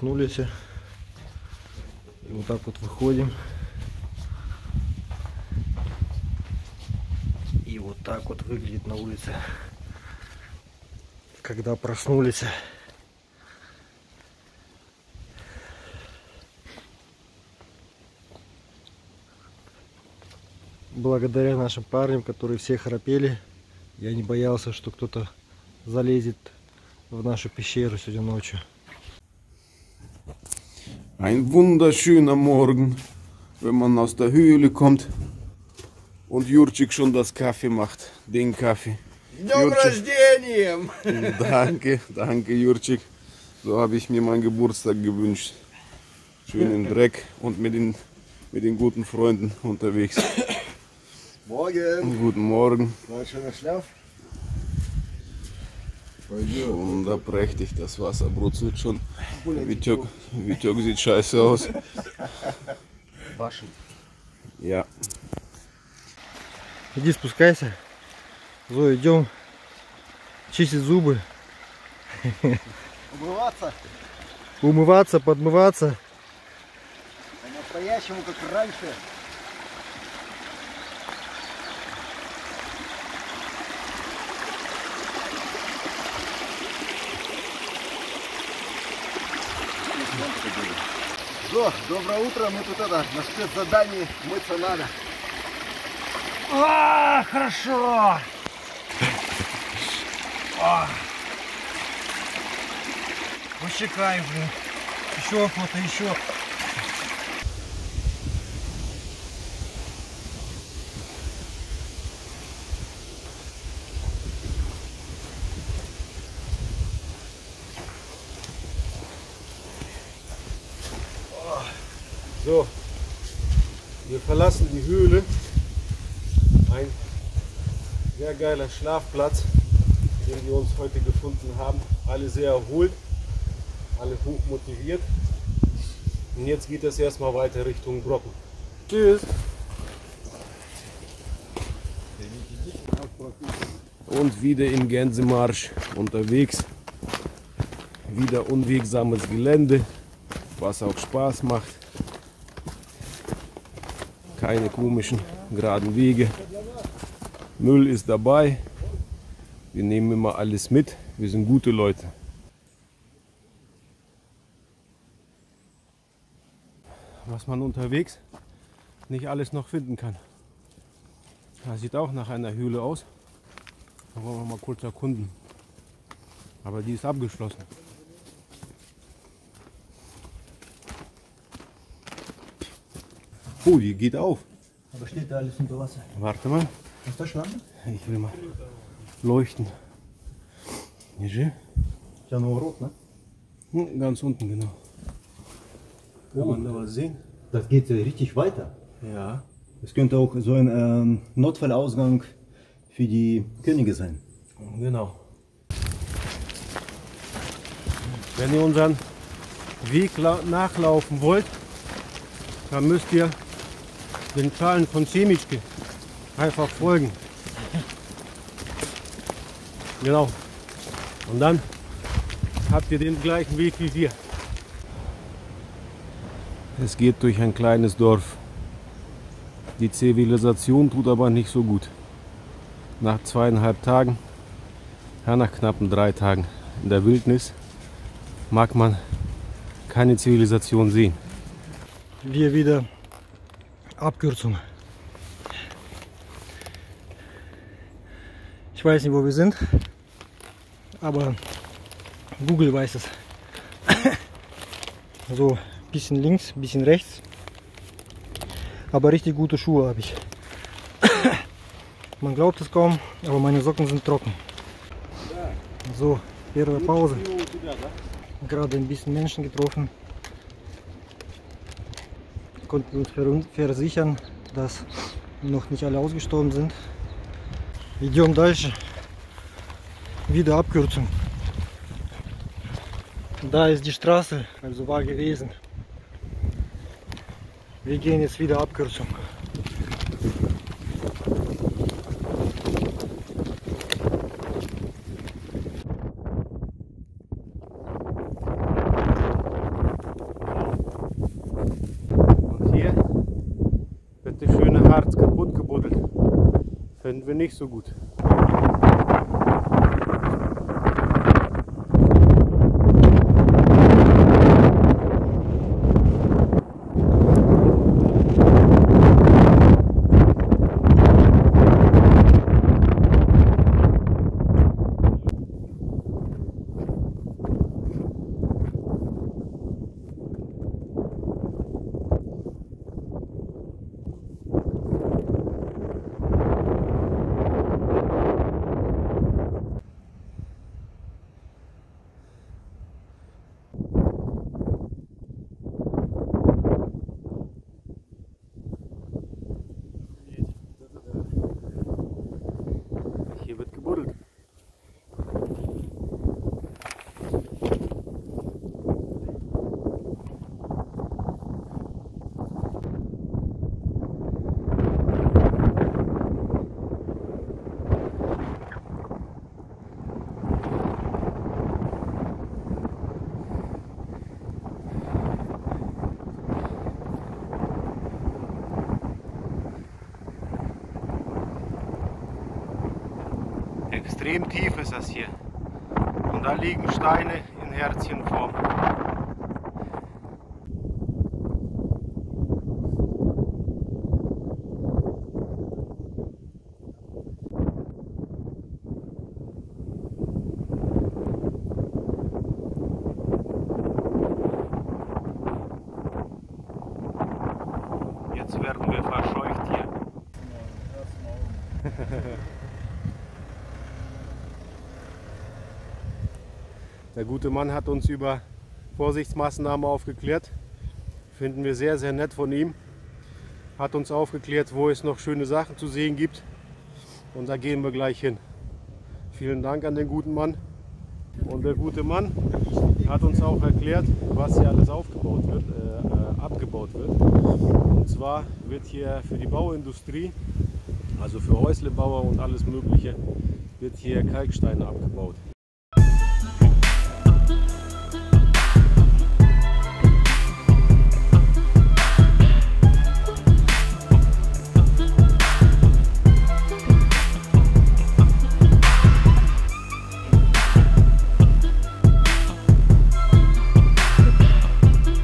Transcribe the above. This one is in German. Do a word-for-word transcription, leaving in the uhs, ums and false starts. проснулись. И вот так вот выходим. И вот так вот выглядит на улице, когда проснулись. Благодаря нашим парням, которые все храпели, я не боялся, что кто-то залезет в нашу пещеру сегодня ночью. Ein wunderschöner Morgen, wenn man aus der Höhle kommt und Jurczyk schon das Kaffee macht, den Kaffee. Днем рождения! Danke, danke Jurczyk. So habe ich mir meinen Geburtstag gewünscht. Schön im Dreck und mit den, mit den guten Freunden unterwegs. Morgen. Guten Morgen. War schöner Schlaf? Wunderprächtig, das Wasser brutzelt schon. Vitiok, Vitiok sieht scheiße aus. Waschen. Ja. Иди спускайся. Зоя, идем. Чистить зубы. Умываться. Умываться, подмываться. По-настоящему, как раньше. Зо, доброе утро, мы тут это, на спецзадании, мыться надо. А, хорошо. А. Вообще кайф, блин. Еще охота, еще. So, wir verlassen die Höhle, ein sehr geiler Schlafplatz, den wir uns heute gefunden haben, alle sehr erholt, alle hoch motiviert und jetzt geht es erstmal weiter Richtung Brocken. Tschüss! Und wieder im Gänsemarsch unterwegs, wieder unwegsames Gelände, was auch Spaß macht. Keine komischen geraden Wege. Müll ist dabei. Wir nehmen immer alles mit. Wir sind gute Leute. Was man unterwegs nicht alles noch finden kann. Das sieht auch nach einer Höhle aus. Da wollen wir mal kurz erkunden. Aber die ist abgeschlossen. Oh, die geht auf. Aber steht da alles unter Wasser? Warte mal. Hast du Schlangen? Ich will mal leuchten. Ist ja nur rot, ne? Hm, ganz unten, genau. Kann oh, man da was sehen? Das geht richtig weiter. Ja. Es könnte auch so ein ähm, Notfallausgang für die Könige sein. Genau. Wenn ihr unseren Weg nachlaufen wollt, dann müsst ihr den Zahlen von Chemischke einfach folgen. Genau. Und dann habt ihr den gleichen Weg wie wir. Es geht durch ein kleines Dorf. Die Zivilisation tut aber nicht so gut. Nach zweieinhalb Tagen, ja nach knappen drei Tagen in der Wildnis, mag man keine Zivilisation sehen. Wir wieder Abkürzung. Ich weiß nicht, wo wir sind, aber Google weiß es. So, ein bisschen links, ein bisschen rechts. Aber richtig gute Schuhe habe ich. Man glaubt es kaum, aber meine Socken sind trocken. So, первая Pause. Gerade ein bisschen Menschen getroffen. Konnten uns versichern, dass noch nicht alle ausgestorben sind. Идем дальше. Wieder Abkürzung. Da ist die Straße, also war gewesen. Wir gehen jetzt wieder Abkürzung. Harz kaputt gebuddelt. Fänden wir nicht so gut. Extrem tief ist das hier und da liegen Steine in Herzchenform. Jetzt werden wir verscheucht hier. Der gute Mann hat uns über Vorsichtsmaßnahmen aufgeklärt, finden wir sehr, sehr nett von ihm. Hat uns aufgeklärt, wo es noch schöne Sachen zu sehen gibt und da gehen wir gleich hin. Vielen Dank an den guten Mann. Und der gute Mann hat uns auch erklärt, was hier alles aufgebaut wird, äh, abgebaut wird. Und zwar wird hier für die Bauindustrie, also für Häuslebauer und alles Mögliche, wird hier Kalksteine abgebaut.